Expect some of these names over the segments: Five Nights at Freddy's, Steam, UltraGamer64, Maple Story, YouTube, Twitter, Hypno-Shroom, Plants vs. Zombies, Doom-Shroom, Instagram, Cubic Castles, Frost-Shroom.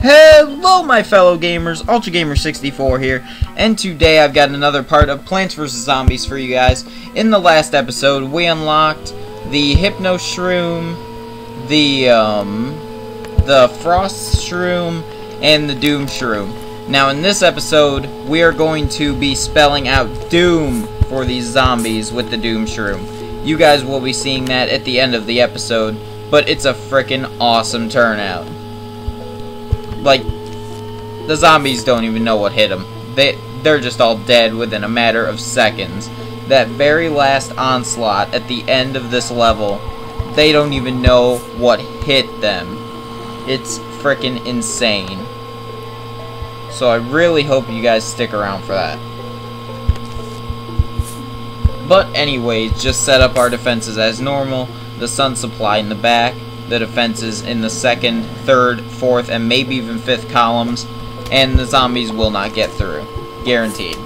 Hello my fellow gamers, UltraGamer64 here, and today I've got another part of Plants vs. Zombies for you guys. In the last episode, we unlocked the Hypno-Shroom, the Frost-Shroom, and the Doom-Shroom. Now in this episode, we are going to be spelling out Doom for these zombies with the Doom-Shroom. You guys will be seeing that at the end of the episode, but it's a frickin' awesome turnout. Like, the zombies don't even know what hit them. They're just all dead within a matter of seconds. That very last onslaught at the end of this level, they don't even know what hit them. It's frickin' insane. So I really hope you guys stick around for that. But anyways, just set up our defenses as normal. The sun supply in the back, the defenses in the second, third, fourth, and maybe even fifth columns, and the zombies will not get through. Guaranteed.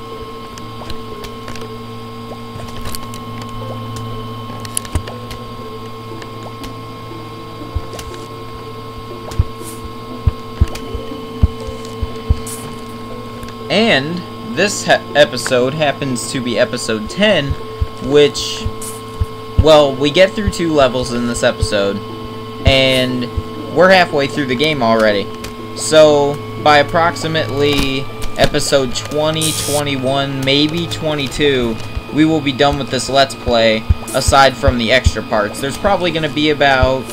And this episode happens to be episode 10, which, well, we get through two levels in this episode, and we're halfway through the game already. So, by approximately episode 20, 21, maybe 22, we will be done with this Let's Play, aside from the extra parts. There's probably going to be about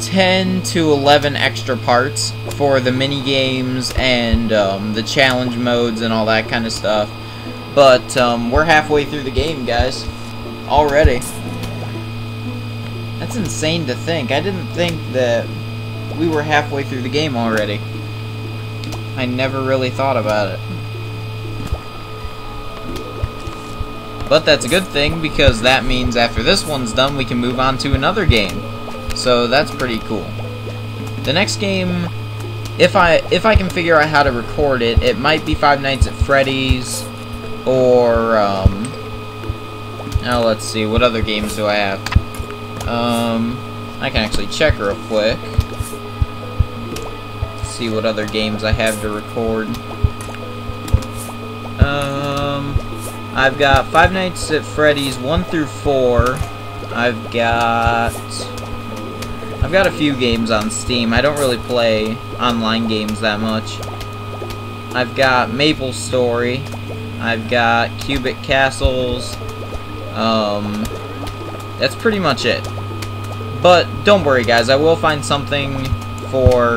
10 to 11 extra parts for the minigames and the challenge modes and all that kind of stuff. But we're halfway through the game, guys, already. That's insane to think. I didn't think that we were halfway through the game already. I never really thought about it. But that's a good thing, because that means after this one's done, we can move on to another game. So that's pretty cool. The next game, if I can figure out how to record it, it might be Five Nights at Freddy's, or now let's see, what other games do I have? I can actually check real quick. See what other games I have to record. I've got Five Nights at Freddy's 1 through 4. I've got a few games on Steam. I don't really play online games that much. I've got Maple Story. I've got Cubic Castles. That's pretty much it. But don't worry, guys. I will find something for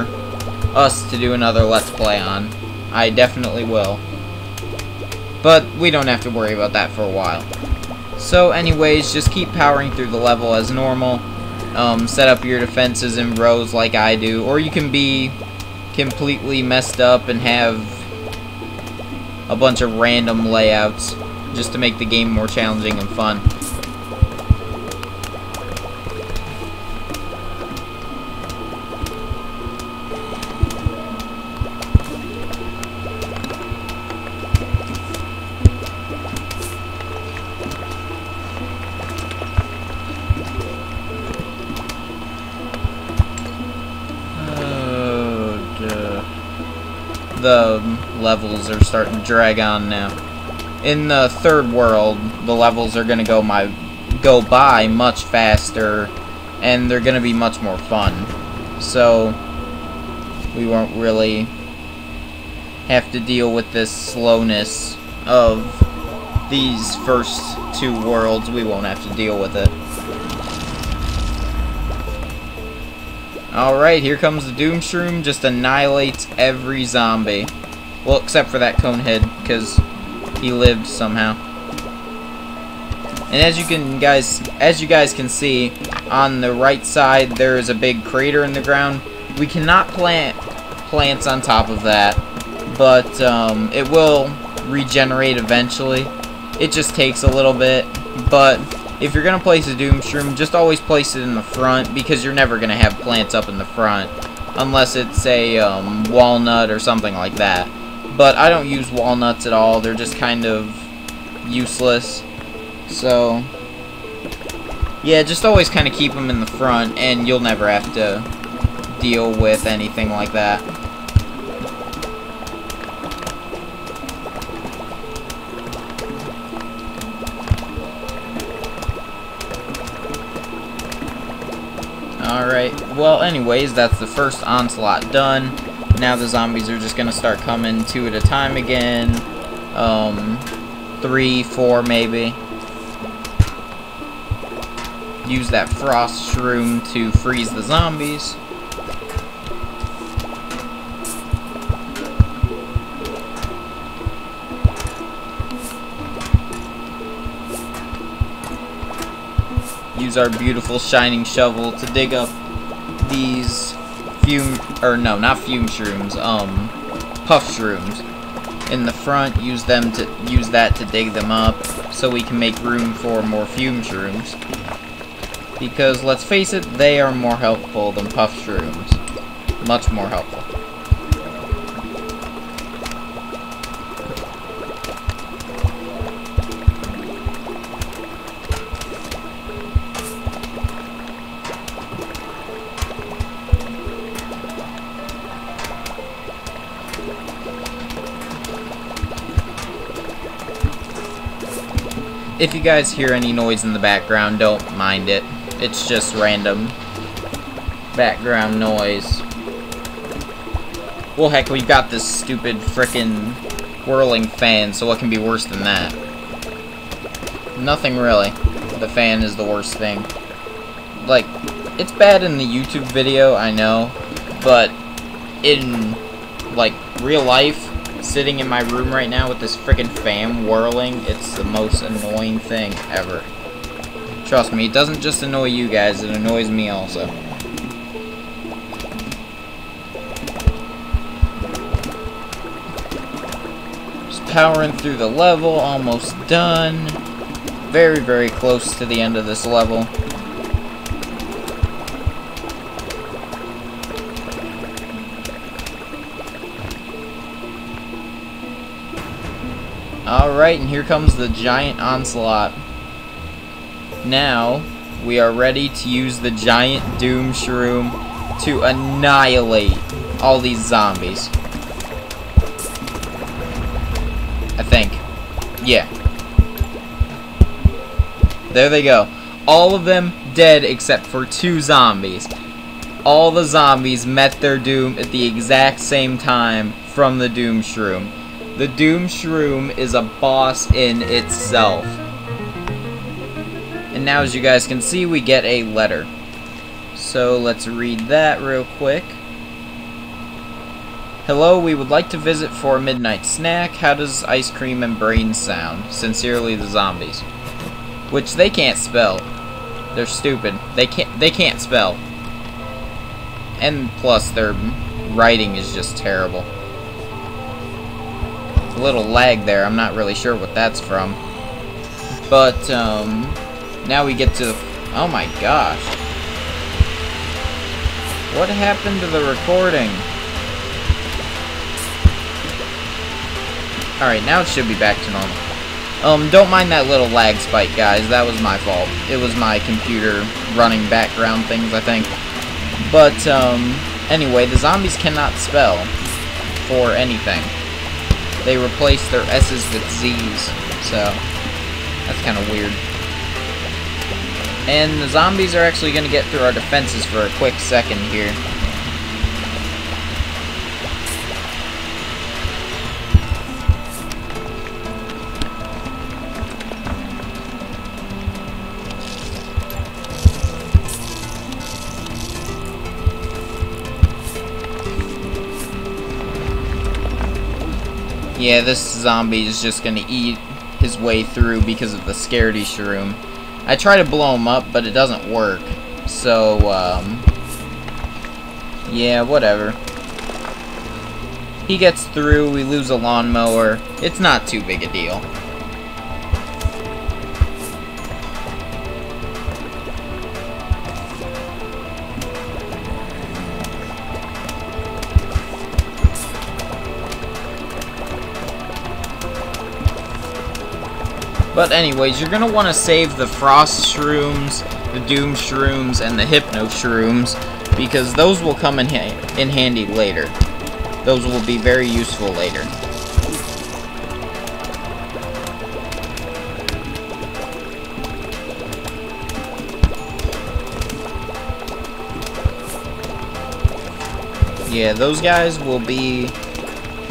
us to do another Let's Play on. I definitely will. But we don't have to worry about that for a while. So anyways, just keep powering through the level as normal. Set up your defenses in rows like I do. Or you can be completely messed up and have a bunch of random layouts just to make the game more challenging and fun. The levels are starting to drag on now. In the third world, the levels are gonna go by much faster, and they're gonna be much more fun. So we won't really have to deal with this slowness of these first two worlds. We won't have to deal with it. Alright, here comes the Doom-Shroom, just annihilates every zombie. Well, except for that conehead, because he lived somehow. And as you guys can see, on the right side there is a big crater in the ground. We cannot plant plants on top of that, but it will regenerate eventually. It just takes a little bit, but if you're going to place a Doom-Shroom, just always place it in the front, because you're never going to have plants up in the front. Unless it's a walnut or something like that. But I don't use walnuts at all. They're just kind of useless. So, yeah, just always kind of keep them in the front, and you'll never have to deal with anything like that. Alright, well anyways, that's the first onslaught done. Now the zombies are just gonna start coming two at a time again. 3, 4 maybe. Use that Frost-Shroom to freeze the zombies. Use our beautiful shining shovel to dig up these puff shrooms in the front. Use that to dig them up so we can make room for more fume shrooms. Because, let's face it, they are more helpful than puff shrooms. Much more helpful. If you guys hear any noise in the background, don't mind it. It's just random background noise. Well, heck, we've got this stupid frickin' whirling fan, so what can be worse than that? Nothing really. The fan is the worst thing. Like, it's bad in the YouTube video, I know, but in, like, real life, sitting in my room right now with this frickin' fan whirling, it's the most annoying thing ever. Trust me, it doesn't just annoy you guys, it annoys me also. Just powering through the level, almost done. Very, very close to the end of this level. Alright, and here comes the giant onslaught. Now, we are ready to use the giant Doom-Shroom to annihilate all these zombies. I think. Yeah. There they go. All of them dead except for 2 zombies. All the zombies met their doom at the exact same time from the Doom-Shroom. The Doom-Shroom is a boss in itself. And now, as you guys can see, we get a letter. So let's read that real quick. Hello, we would like to visit for a midnight snack. How does ice cream and brains sound? Sincerely, the zombies. Which they can't spell. They're stupid. They can't spell. And plus, their writing is just terrible. A little lag there. I'm not really sure what that's from. But now we get to... Oh my gosh. What happened to the recording? Alright, now it should be back to normal. Don't mind that little lag spike, guys. That was my fault. It was my computer running background things, I think. But, anyway, the zombies cannot spell for anything. They replace their S's with Z's, so... That's kind of weird. And the zombies are actually going to get through our defenses for a quick second here. Yeah, this zombie is just going to eat his way through because of the scaredy shroom. I try to blow him up, but it doesn't work. So, yeah, whatever. He gets through, we lose a lawnmower. It's not too big a deal. But anyways, you're going to want to save the Frost Shrooms, the Doom Shrooms, and the Hypno Shrooms because those will come in handy later. Those will be very useful later. Yeah, those guys will be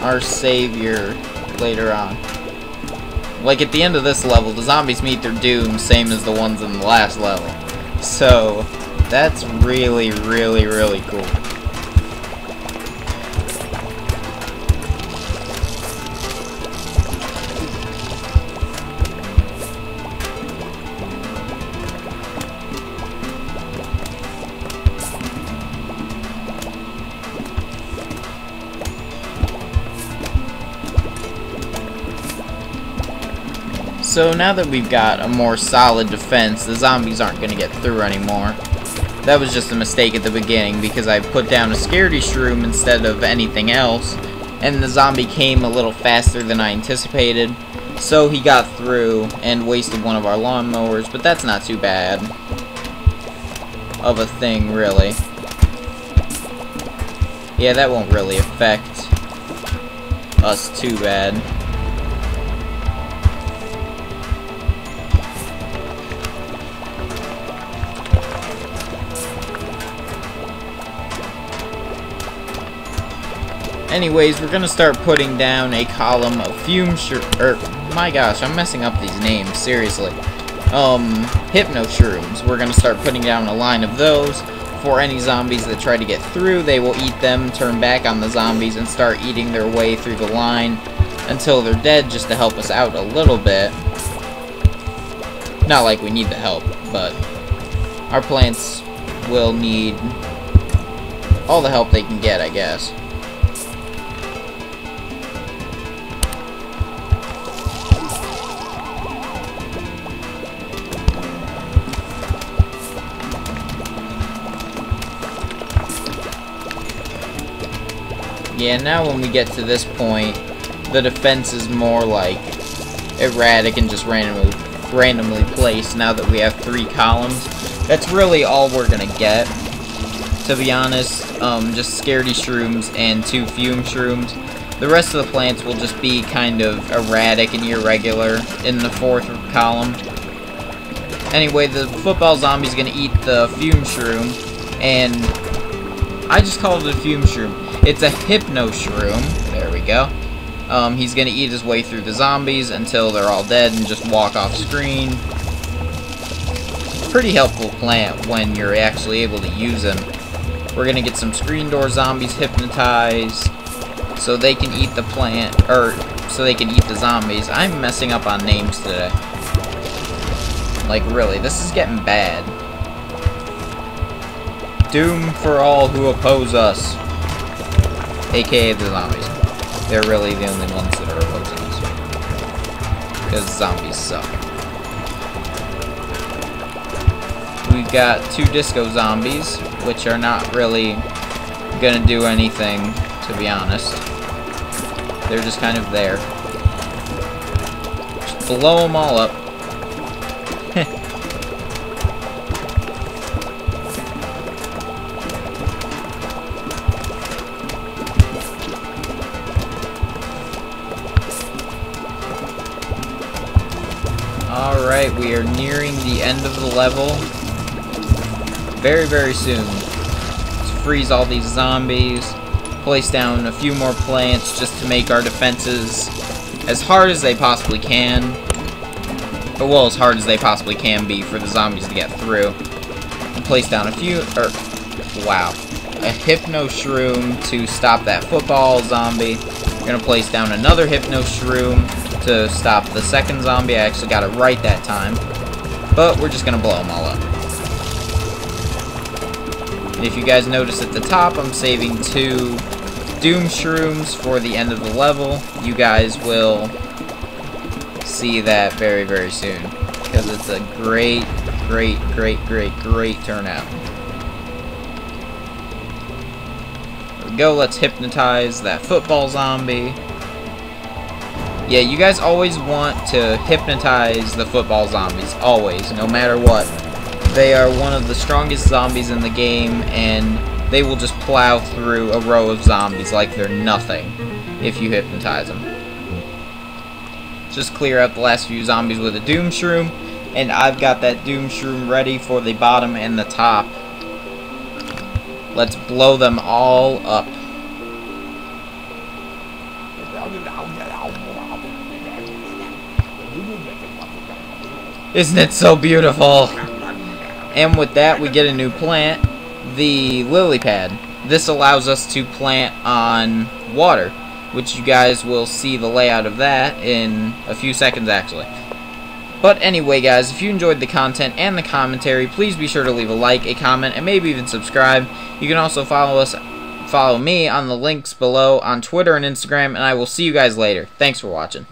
our savior later on. Like, at the end of this level, the zombies meet their doom, same as the ones in the last level. So, that's really, really, really cool. So now that we've got a more solid defense, the zombies aren't going to get through anymore. That was just a mistake at the beginning because I put down a scaredy shroom instead of anything else, and the zombie came a little faster than I anticipated, so he got through and wasted one of our lawnmowers, but that's not too bad of a thing, really. Yeah, that won't really affect us too bad. Anyways, we're gonna start putting down a column of my gosh, I'm messing up these names, seriously. Hypno-Shrooms. We're gonna start putting down a line of those. For any zombies that try to get through, they will eat them, turn back on the zombies, and start eating their way through the line until they're dead, just to help us out a little bit. Not like we need the help, but our plants will need all the help they can get, I guess. Yeah, now when we get to this point, the defense is more like erratic and just randomly placed now that we have three columns. That's really all we're gonna get, to be honest. Just scaredy shrooms and two fume shrooms. The rest of the plants will just be kind of erratic and irregular in the fourth column. Anyway, the football zombie's gonna eat the fume shroom, and I just called it a fume shroom. It's a Hypno-Shroom. There we go. He's gonna eat his way through the zombies until they're all dead and just walk off screen. Pretty helpful plant when you're actually able to use him. We're gonna get some screen door zombies hypnotized so they can eat the plant, or so they can eat the zombies. I'm messing up on names today. Like, really, this is getting bad. Doom for all who oppose us. AKA the zombies. They're really the only ones that are opposing us. Because zombies suck. We've got two disco zombies, which are not really gonna do anything, to be honest. They're just kind of there. Just blow them all up. Alright, we are nearing the end of the level very, very soon. Let's freeze all these zombies, place down a few more plants just to make our defenses as hard as they possibly can. But, well, as hard as they possibly can be for the zombies to get through. And place down a few, wow, a Hypno-Shroom to stop that football zombie. We're gonna place down another Hypno-Shroom to stop the second zombie. I actually got it right that time. But we're just gonna blow them all up. And if you guys notice at the top, I'm saving two Doom Shrooms for the end of the level. You guys will see that very, very soon. Because it's a great, great, great, great, great turnout. There we go, let's hypnotize that football zombie. Yeah, you guys always want to hypnotize the football zombies, always, no matter what. They are one of the strongest zombies in the game, and they will just plow through a row of zombies like they're nothing if you hypnotize them. Just clear out the last few zombies with a Doom-Shroom, and I've got that Doom-Shroom ready for the bottom and the top. Let's blow them all up. Isn't it so beautiful? And with that, we get a new plant, the lily pad. This allows us to plant on water, which you guys will see the layout of that in a few seconds, actually. But anyway, guys, if you enjoyed the content and the commentary, please be sure to leave a like, a comment, and maybe even subscribe. You can also follow me on the links below on Twitter and Instagram, and I will see you guys later. Thanks for watching.